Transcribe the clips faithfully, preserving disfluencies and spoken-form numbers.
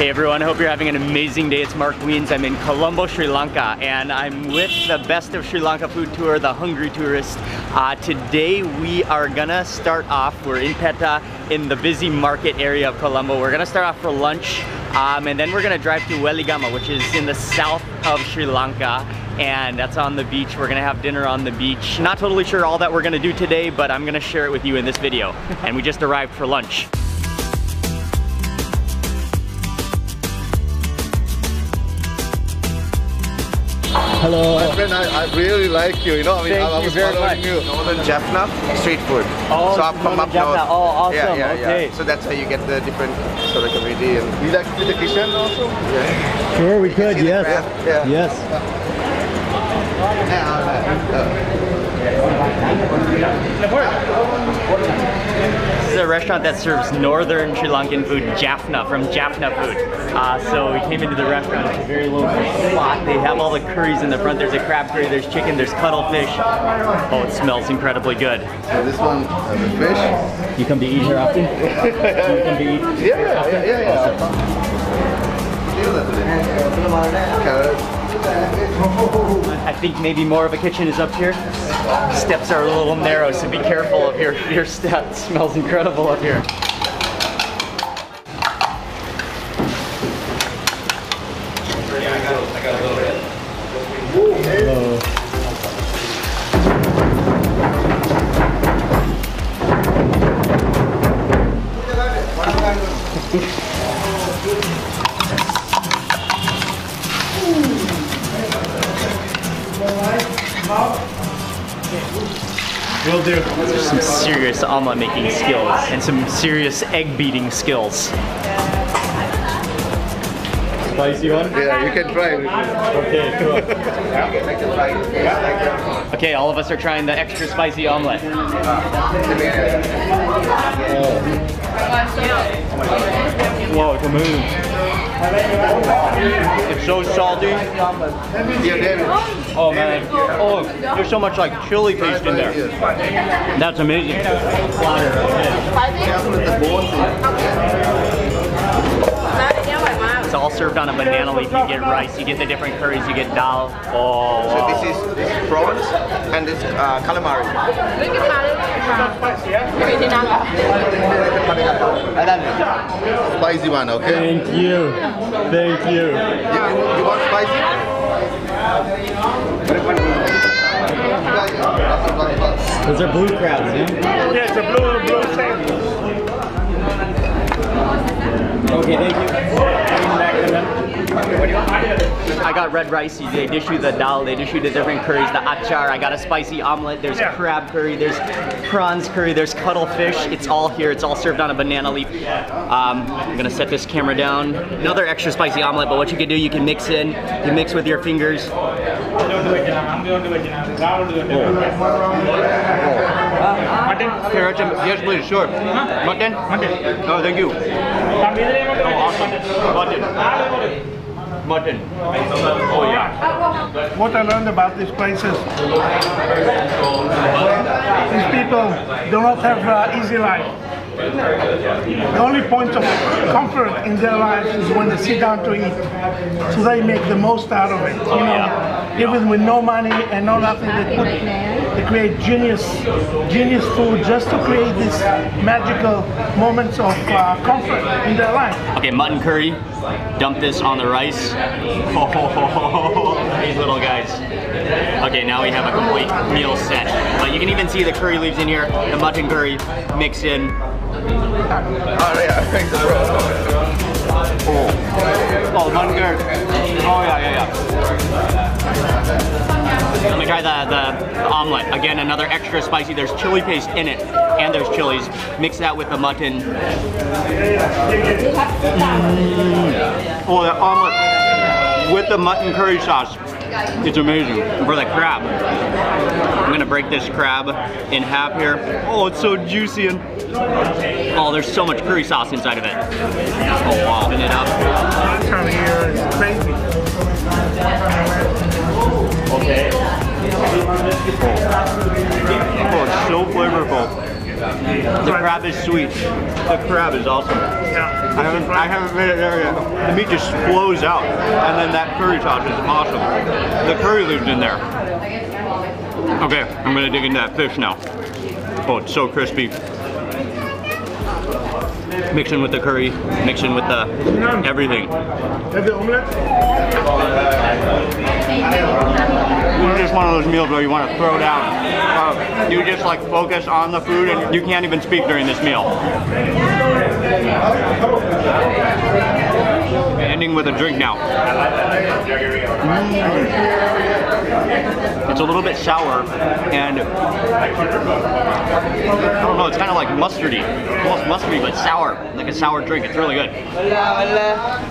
Hey everyone, I hope you're having an amazing day. It's Mark Wiens. I'm in Colombo, Sri Lanka, and I'm with the Best of Sri Lanka food tour, the Hungry Tourist. Uh, today we are gonna start off, we're in Petah, in the busy market area of Colombo. We're gonna start off for lunch, um, and then we're gonna drive to Weligama, which is in the south of Sri Lanka, and that's on the beach. We're gonna have dinner on the beach. Not totally sure all that we're gonna do today, but I'm gonna share it with you in this video. And we just arrived for lunch. Hello. My friend, I, I really like you, you know, I mean, Thank I, I was following you. Northern Jaffna, street food. Oh, so I've come up north. Oh, awesome, yeah, yeah, okay. Yeah. So that's how you get the different sort of community. And you like to the kitchen also? Yeah. Sure, we could, yes. Yeah. Yes. This is a restaurant that serves northern Sri Lankan food, Jaffna, from Jaffna food. Uh, so we came into the restaurant, it's a very local spot. They have all the curries in the front. There's a crab curry, there's chicken, there's cuttlefish. Oh, it smells incredibly good. So this one has a fish. You come to eat here often? You come to eat here yeah, often? Yeah, yeah, yeah. Awesome. Carrots. I think maybe more of a kitchen is up here. Steps are a little narrow, so be careful of your, your steps. Smells incredible up here. Will do. There's some serious omelet making skills and some serious egg beating skills. Spicy one? Yeah, you can try it. Okay, cool. Okay, all of us are trying the extra spicy omelet. Whoa, it's a move. It's so salty. Oh man. Oh, there's so much like chili paste in there. That's amazing. It's all served on a banana leaf. You get rice, you get the different curries, you get dal. Oh. Wow. So this is, this is prawns and this uh, calamari. Spicy one, okay? Thank you. Thank you. You, you want spicy? Those are blue crabs, eh? Yeah, it's a blue, blue sand. Okay, thank you. I got red rice, they dish you the dal, they dish you the different curries, the achar, I got a spicy omelet, there's yeah. crab curry, there's prawns curry, there's cuttlefish, it's all here, it's all served on a banana leaf. Um, I'm gonna set this camera down. Another extra spicy omelet, but what you can do, you can mix in, you mix with your fingers. Mutton? Yes please, sure. Mutton? Mutton. No, thank you. Mutton. Mutton. Mutton. Oh yeah. What I learned about these places, these people do not have an easy life. The only point of comfort in their life is when they sit down to eat. So they make the most out of it. You know, even with no money and no nothing, they put, they create genius, genius food just to create these magical moments of uh, comfort in their life. Okay, mutton curry. Dump this on the rice. Oh, these little guys. Okay, now we have a complete meal set. But you can even see the curry leaves in here, the mutton curry mixed in. Oh yeah, thanks bro. Oh, oh mutton curry. Oh yeah, yeah, yeah. Let me try the, the, the omelet. Again, another extra spicy. There's chili paste in it, and there's chilies. Mix that with the mutton. Mm. Oh, the omelet with the mutton curry sauce. It's amazing. For the crab, I'm gonna break this crab in half here. Oh, it's so juicy and oh, there's so much curry sauce inside of it. Oh wow, open it up. Here is crazy. Okay. Oh, it's so flavorful. The crab is sweet. The crab is awesome. out. I haven't, I haven't made it there yet. The meat just flows out, and then that curry sauce is awesome. The curry leaves in there. Okay, I'm gonna dig into that fish now. Oh, it's so crispy. Mix in with the curry, mix in with the everything. It's just one of those meals where you want to throw down. Uh, you just like focus on the food and you can't even speak during this meal. Ending with a drink now. Mm. It's a little bit sour and I don't know, it's kind of like mustardy. Almost mustardy but sour, like a sour drink. It's really good.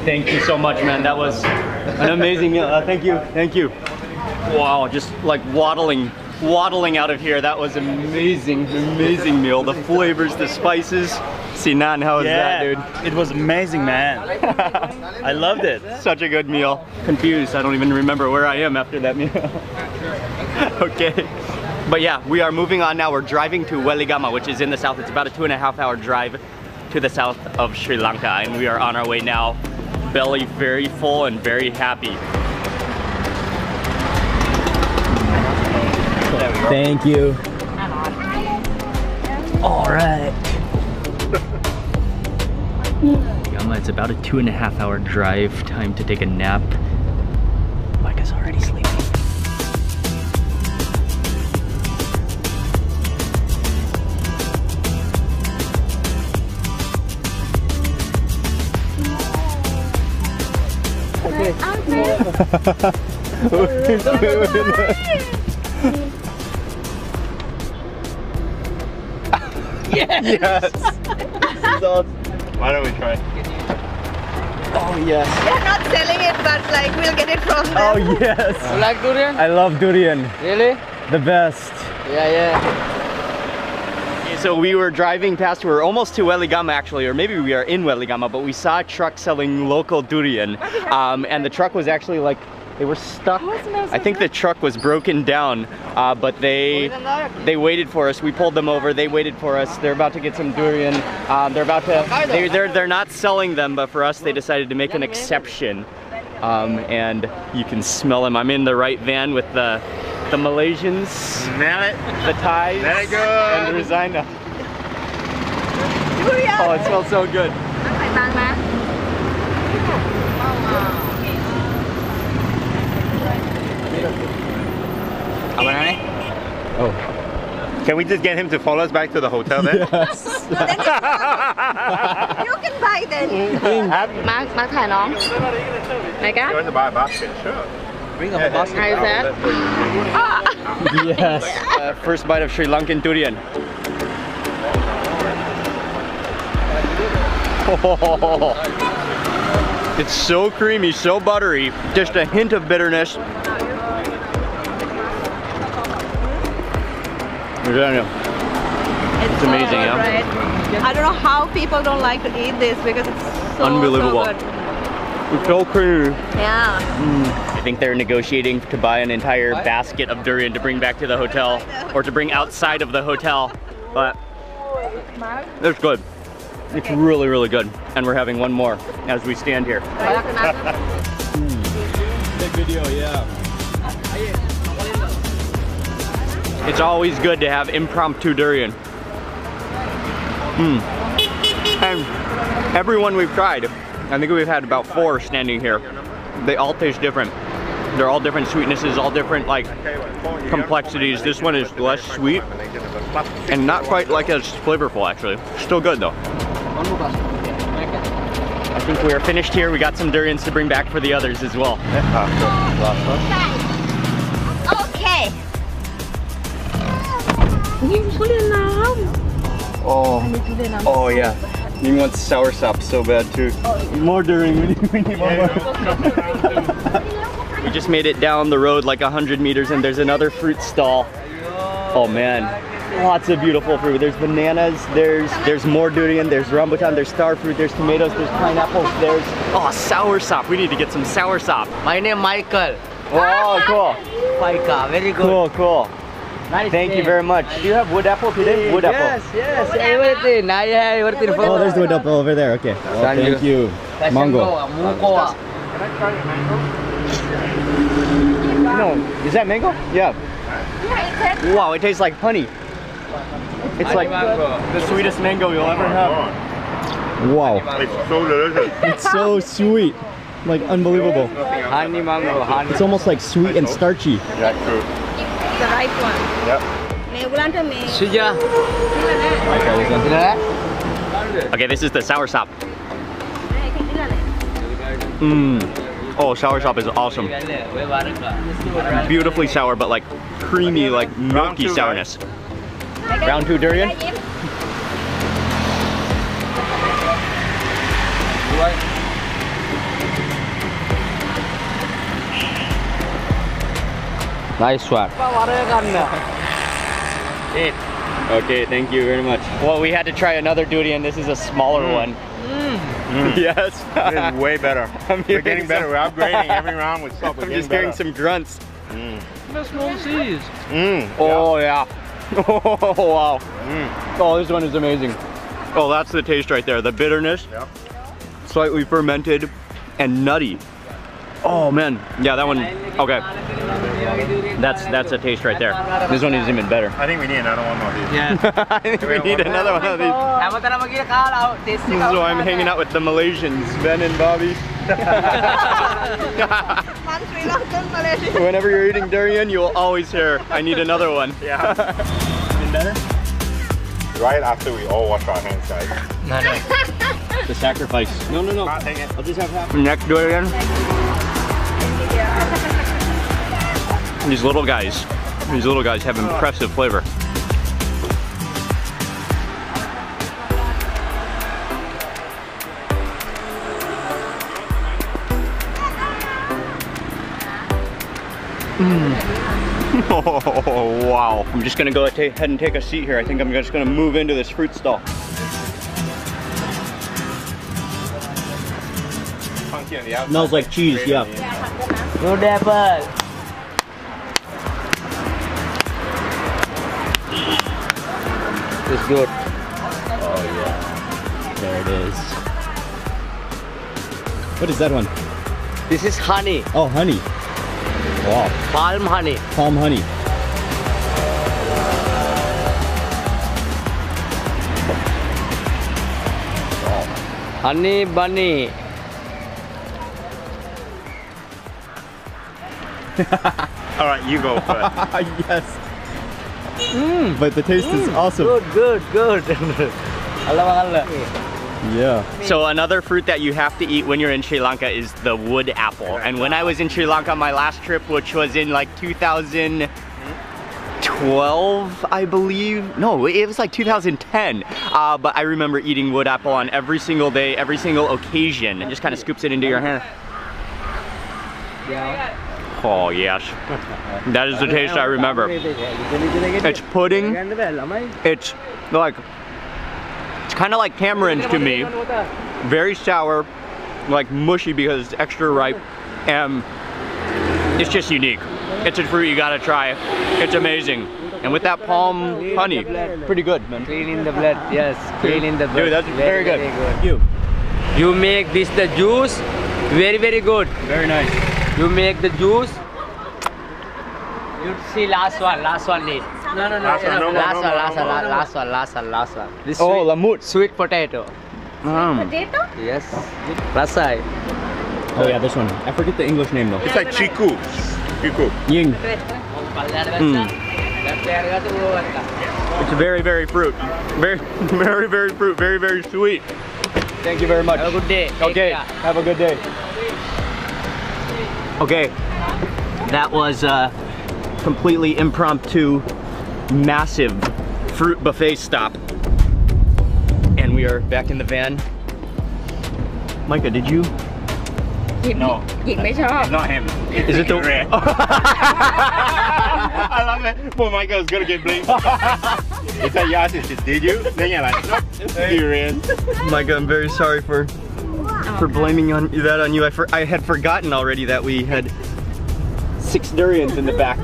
Thank you so much, man. That was an amazing meal. Uh, thank you. Thank you. Wow, just like waddling, waddling out of here. That was amazing, amazing meal. The flavors, the spices. Sinan, how was yeah, that, dude? It was amazing, man. I loved it. Such a good meal. Confused, I don't even remember where I am after that meal. Okay. But yeah, we are moving on now. We're driving to Weligama, which is in the south. It's about a two and a half hour drive to the south of Sri Lanka. And we are on our way now. Belly very full and very happy. Thank you. All right. It's about a two and a half hour drive. Time to take a nap. Micah's already sleeping. Okay. Yes! Yes. This is awesome. Why don't we try? Oh yes. They're not selling it, but like we'll get it from them. Oh yes. You uh, like durian? I love durian. Really? The best. Yeah, yeah. Okay, so we were driving past, we were almost to Weligama actually, or maybe we are in Weligama, but we saw a truck selling local durian. Um, and the truck was actually like, they were stuck. I think the truck was broken down, uh, but they they waited for us. We pulled them over. They waited for us. They're about to get some durian. Um, they're about to. They, they're they're not selling them, but for us, they decided to make an exception. Um, and you can smell them. I'm in the right van with the the Malaysians. Smell it. The Thais. There you go. And Ruzaina. Oh, it smells so good. Oh. Can we just get him to follow us back to the hotel then? Yes. No, then you can buy then. Mark, Mark, hi, no. Micah? You want to buy a basket? Sure. Bring the whole basket. How is that? Oh. Yes. Uh, first bite of Sri Lankan durian. Oh. It's so creamy, so buttery. Just a hint of bitterness. It's, it's amazing, so right? Yeah. I don't know how people don't like to eat this because it's so unbelievable. So good. It's so creamy. Yeah. Mm. I think they're negotiating to buy an entire basket of durian to bring back to the hotel or to bring outside of the hotel, but it's good. It's okay. Really, really good. And we're having one more as we stand here. Mm. Big video, yeah. It's always good to have impromptu durian. Mm. And everyone we've tried, I think we've had about four standing here. They all taste different. They're all different sweetnesses, all different like complexities. This one is less sweet and not quite like as flavorful actually. Still good though. I think we are finished here. We got some durians to bring back for the others as well. Okay. Oh, oh yeah. You want sour sap so bad too. More durian, we need, we need more. We just made it down the road like a hundred meters and there's another fruit stall. Oh man, lots of beautiful fruit. There's bananas, there's there's more durian, there's rambutan, there's star fruit, there's tomatoes, there's pineapples, there's... Oh, sour sap. We need to get some sour sap. My name Michael. Oh, cool. Micah, very good. Cool, cool. Nice Thank name. you very much. Nice. Do you have wood apple today? Wood yes, apple. Yes, yes. Everything. I have everything. Oh, there's wood apple over there. Okay. Oh, thank you. Mango. Can I try the mango? No. Is that mango? Yeah. Yeah, it tastes. Wow, it tastes like honey. It's like the sweetest mango you'll ever have. Wow. It's so delicious. It's so sweet. Like unbelievable. Honey mango. Honey. It's almost like sweet and starchy. Yeah, true. The right one. Yep. Okay, this is the sour sop. Mmm. Oh, sour sop is awesome. Beautifully sour, but like creamy, like milky sourness. Round two durian. Nice one. Okay, thank you very much. Well, we had to try another durian. This is a smaller mm. one. Mm. Mm. Yes. This is way better. I'm We're getting better. Some... We're upgrading every round with stuff. I'm just better. hearing some grunts. Mm. Mm. Oh, yeah. Oh, wow. Mm. Oh, this one is amazing. Oh, that's the taste right there. The bitterness, yeah. Slightly fermented, and nutty. Oh, man. Yeah, that one. Okay. That's that's a taste right there. This one is even better. I think we need another one of these. Yeah. I think we need another one of these. This is why I'm hanging out with the Malaysians, Ben and Bobby. Whenever you're eating durian, you'll always hear, I need another one. Yeah. Even better? Right after we all wash our hands, guys. No, no. The sacrifice. No, no, no. I'll take it. I'll just have half. Next durian. These little guys, these little guys have impressive flavor. Mm. Oh, wow. I'm just gonna go ahead and take a seat here. I think I'm just gonna move into this fruit stall. Smells like cheese, yeah. No dapper. It's good. Oh yeah, there it is. What is that one? This is honey. Oh, honey. Wow. Palm honey. Palm honey. Wow. Honey bunny. All right, you go first. Yes. Mm. But the taste mm. is awesome. Good, good, good. Yeah. So another fruit that you have to eat when you're in Sri Lanka is the wood apple. And when I was in Sri Lanka, my last trip, which was in like two thousand twelve, I believe. No, it was like two thousand ten. Uh, but I remember eating wood apple on every single day, every single occasion. It just kind of scoops it into your hand. Yeah. Oh yes, that is the taste I remember. It's pudding, it's like, it's kind of like tamarind to me. Very sour, like mushy because it's extra ripe, and it's just unique. It's a fruit you gotta try, it's amazing. And with that palm honey, pretty good, man. Clean in the blood, yes, clean in the blood. Dude, that's very, very good. Very good. You. you make this the juice, very very good. Very nice. You make the juice. You see last one, last one Nick. No, no, no. Last one, last one, last one, last one, last one. This oh, lamut. Sweet potato. Mm. Sweet potato? Yes. Rasai. Oh yeah, this one. I forget the English name though. It's like chiku. Chiku. Ying. Mm. It's very, very fruit. Very, very, very fruit. Very, very sweet. Thank you very much. Have a good day. Okay. Have a good day. Okay, that was a completely impromptu, massive fruit buffet stop. And we are back in the van. Micah, did you? No. It's not him. Is it the... I love it. Poor Micah is going to get blamed. It's like you asked this, did you? Then you're like, no, you're in. Micah, I'm very sorry for... for blaming on that on you. I, for, I had forgotten already that we had six durians in the back.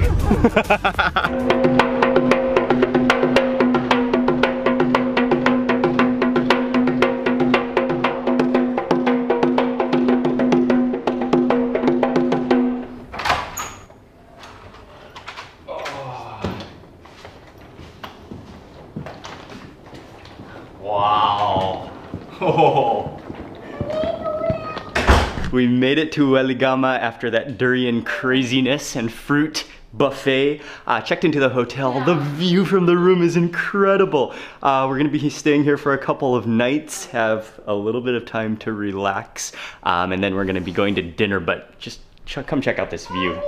We made it to Weligama after that durian craziness and fruit buffet. Uh, checked into the hotel. Yeah. The view from the room is incredible. Uh, we're gonna be staying here for a couple of nights, have a little bit of time to relax, um, and then we're gonna be going to dinner, but just ch come check out this view.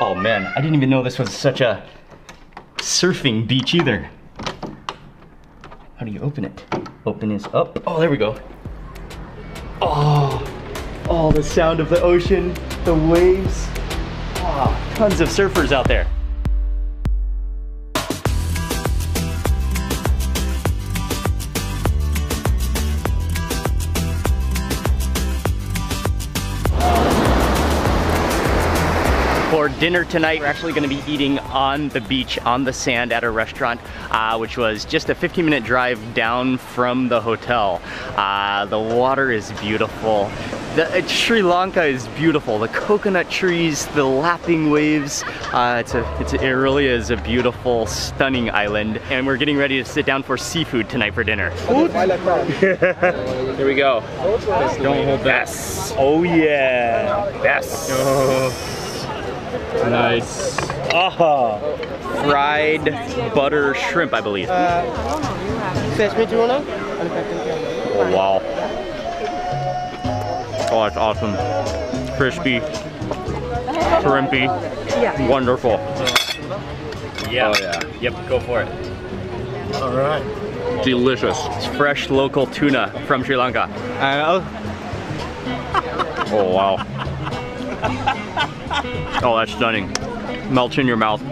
Oh man, I didn't even know this was such a surfing beach either. How do you open it? Open this up. Oh, there we go. Oh. Oh, the sound of the ocean, the waves. Wow, tons of surfers out there. For dinner tonight, we're actually gonna be eating on the beach, on the sand at a restaurant, uh, which was just a fifteen minute drive down from the hotel. Uh, the water is beautiful. The, uh, Sri Lanka is beautiful. The coconut trees, the lapping waves. Uh, it's a, it's a, it really is a beautiful, stunning island. And we're getting ready to sit down for seafood tonight for dinner. Here we go. Don't hold back. Yes. Oh yeah. Yes. Oh. Nice. Oh, fried butter shrimp, I believe. Uh, oh, wow. Oh, that's awesome. Crispy, shrimpy, yeah. Wonderful. Yeah. Oh, yeah. Yep, go for it. All right. Delicious. It's fresh local tuna from Sri Lanka. I know. Oh, wow. Oh, that's stunning. Melts in your mouth.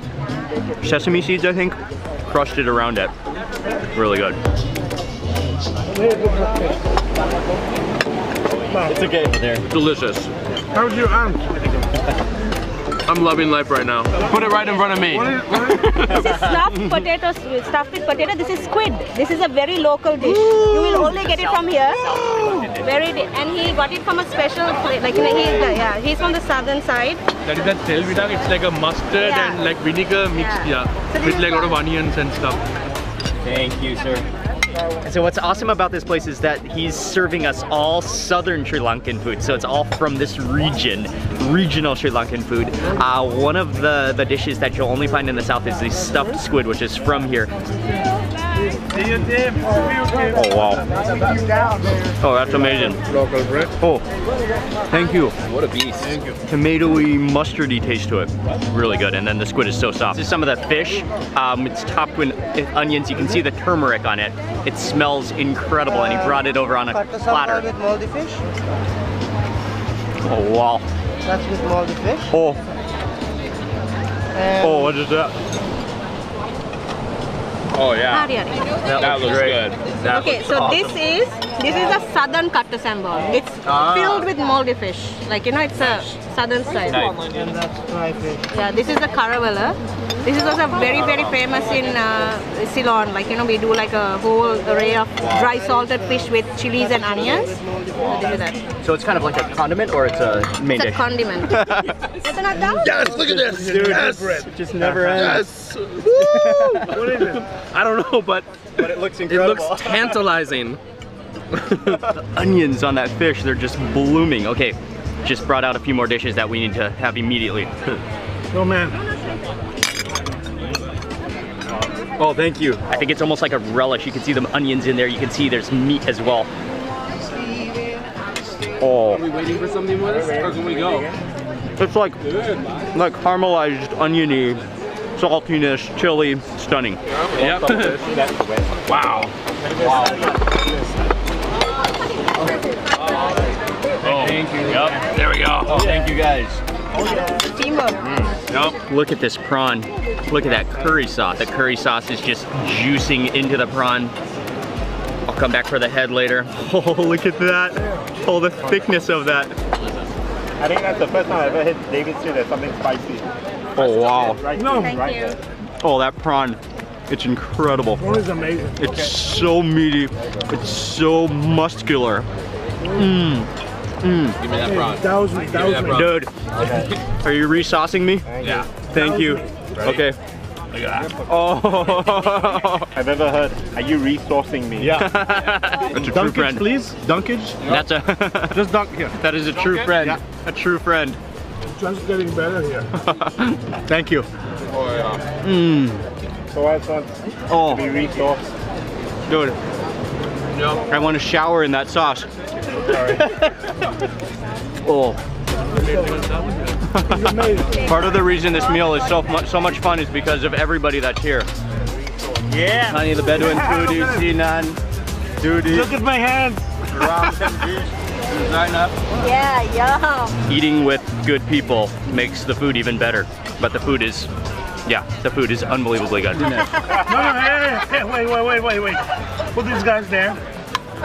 Sesame seeds, I think, crusted around it. Really good. It's okay over there. Delicious. How's your aunt? I'm loving life right now. Put it right in front of me. What is, what is? This is stuffed potato, stuffed with potato. This is squid. This is a very local dish. Ooh, you will only get it from here. Very, and he got it from a special place. Like, you know, he's the, yeah, he's from the southern side. That is that selvidang. It's like a mustard yeah. and like vinegar mixed, yeah, yeah. So with like a lot of onions and stuff. Thank you, sir. So what's awesome about this place is that he's serving us all southern Sri Lankan food. So it's all from this region, regional Sri Lankan food. Uh, one of the, the dishes that you'll only find in the south is the stuffed squid, which is from here. Oh wow. Oh, that's amazing. Local bread. Oh, thank you. What a beast. Thank you. Tomatoey, mustardy taste to it. Really good. And then the squid is so soft. This is some of the fish. Um, it's topped with onions. You can see the turmeric on it. It smells incredible, and he brought it over on a platter. With moldy fish. Oh wow. That's with moldy fish. Oh. And oh, what is that? Oh yeah, that, that looks great. That okay, looks so awesome. This is this is a southern kattu sambar. It's ah. filled with moldy fish. Like you know, it's a southern style. Nice. And that's dry fish. Yeah, this is the karavala. This is also very very famous in uh, Ceylon. Like you know, we do like a whole array of dry salted fish with chilies and onions. So, this is that. So it's kind of like a condiment, or it's a main it's dish. It's a condiment. Yes, look at this. Dude, yes, it just never ends. Yes. What is it? I don't know, but, but it looks incredible. It looks tantalizing. The onions on that fish, they're just blooming. Okay, just brought out a few more dishes that we need to have immediately. Oh man. Oh, thank you. I think it's almost like a relish. You can see the onions in there. You can see there's meat as well. Oh. Are we waiting for something with us? Or can we go? It's like, like caramelized oniony. Saltiness, chili, stunning. Yep. Wow. Wow. Oh, thank you. Yep. There we go. Oh, thank you guys. Mm. Yep. Look at this prawn. Look at that curry sauce. The curry sauce is just juicing into the prawn. I'll come back for the head later. Oh, look at that. Oh, the thickness of that. I think that's the first time I've ever heard David say there's something spicy. Oh wow. Right no. Thank right you. There. Oh, that prawn. It's incredible. It is amazing. It's okay. So meaty. It's so muscular. Mmm. Mm. Give me that prawn. That was, that was that prawn. Dude, okay. Are you resaucing me? Yeah. Thank you. Okay. Look at that. Oh. I've ever heard, are you resaucing me? Yeah. That's a true dunkage, friend. Please? Dunkage? Yep. That's a. Just dunk here. That is a dunkage? True friend. Yeah. A true friend. It's just getting better here. Thank you. Oh, yeah. Mm. So I just want oh. to be resauced. Dude. Yep. I want to shower in that sauce. Sorry. Oh. Part of the reason this meal is so much so much fun is because of everybody that's here. Yeah. Honey the Bedouin, Tudu, Sinan, Dudu. Look at my hands. Yeah, yum. Eating with good people makes the food even better. But the food is, yeah, the food is unbelievably good. No, no, hey, wait, wait, wait, wait, wait. Put these guys there.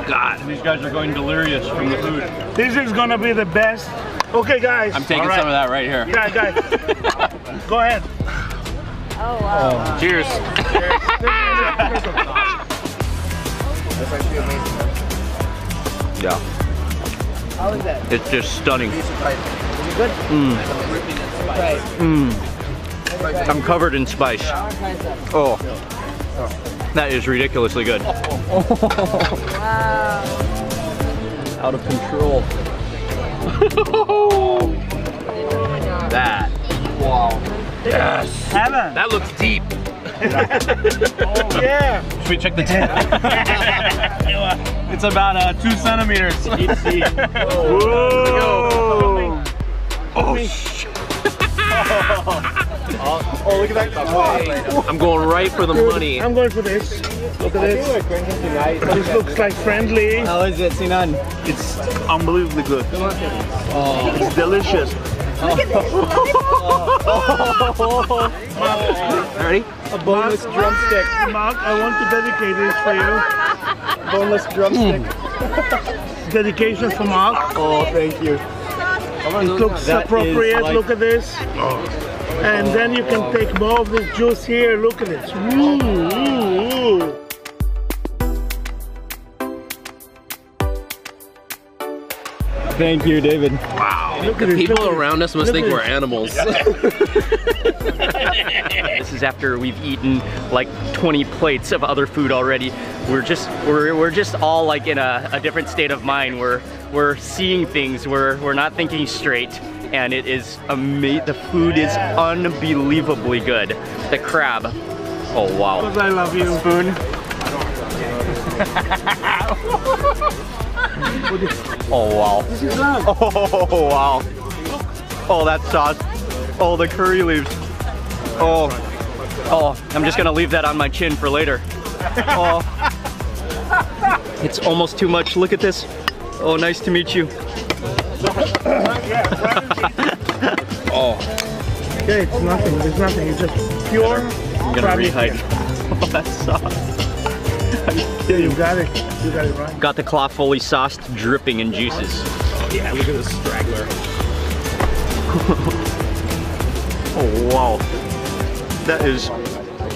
God, these guys are going delirious from the food. This is gonna be the best. Okay, guys. I'm taking right. some of that right here. Yeah, guys. Go ahead. Oh, wow. Oh. Cheers. Cheers. That's actually amazing. Yeah. How is that? It's just stunning. Is it good? Mmm. Mmm. Right. I'm covered in spice. Oh. That is ridiculously good. Wow. Out of control. That. Wow. Yes. Anna. That looks deep. Oh, yeah. Should we check the tip? It's about uh, two centimeters. It's deep. Whoa. Oh, shit. Oh, oh, look at that. Oh, I'm going right for the Dude, money. I'm going for this. Look at this. This looks like friendly. How is it, Sinan? It's unbelievably good. Oh. It's delicious. Oh. Look at this. Oh. Oh. Oh. Ready? A boneless Mark, drumstick. Mark, I want to dedicate this for you. Boneless drumstick. Dedication for Mark. Oh, thank you. It looks that appropriate. Like... Look at this. Oh. And then you can take more of this juice here. Look at it. Ooh, ooh, ooh. Thank you, David. Wow. Look the at people it. around us must Look think we're animals. This is after we've eaten like twenty plates of other food already. We're just we're we're just all like in a, a different state of mind. We're we're seeing things. We're we're not thinking straight. And it is amazing. The food is unbelievably good. The crab. Oh wow. Because I love you. A spoon. Oh wow. This is love. Oh wow. Oh that sauce. Oh the curry leaves. Oh. Oh. I'm just gonna leave that on my chin for later. Oh. It's almost too much. Look at this. Oh nice to meet you. Oh. Okay, it's nothing. It's nothing. It's just pure. I'm gonna rehydrate. Oh, that sauce. You got it. You got it right. Got the claw fully sauced, dripping in juices. Yeah, look at this straggler. Oh wow. That is.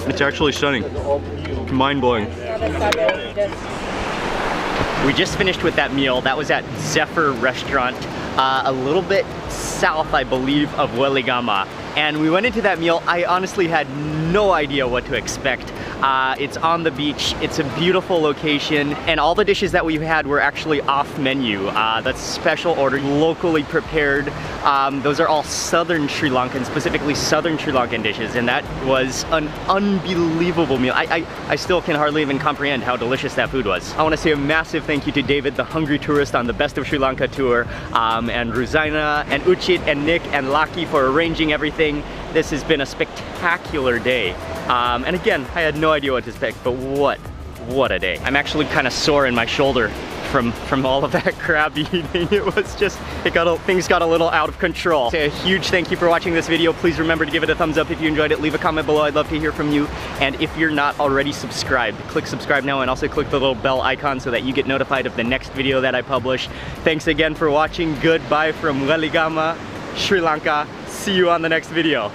It's actually stunning. Mind blowing. We just finished with that meal. That was at Zephyr Restaurant, uh, a little bit south, I believe, of Weligama. And we went into that meal, I honestly had no idea what to expect. Uh, it's on the beach, it's a beautiful location, and all the dishes that we had were actually off menu. Uh, that's special order, locally prepared. Um, those are all southern Sri Lankan, specifically southern Sri Lankan dishes, and that was an unbelievable meal. I, I, I still can hardly even comprehend how delicious that food was. I want to say a massive thank you to David, the hungry tourist on the Best of Sri Lanka tour, um, and Ruzaina, and Uchit, and Nick, and Laki for arranging everything. This has been a spectacular day. Um, and again, I had no idea what to expect, but what, what a day. I'm actually kind of sore in my shoulder from from all of that crab eating. It was just, it got a, things got a little out of control. So a huge thank you for watching this video. Please remember to give it a thumbs up if you enjoyed it. Leave a comment below, I'd love to hear from you. And if you're not already subscribed, click subscribe now and also click the little bell icon so that you get notified of the next video that I publish. Thanks again for watching. Goodbye from Weligama, Sri Lanka. See you on the next video.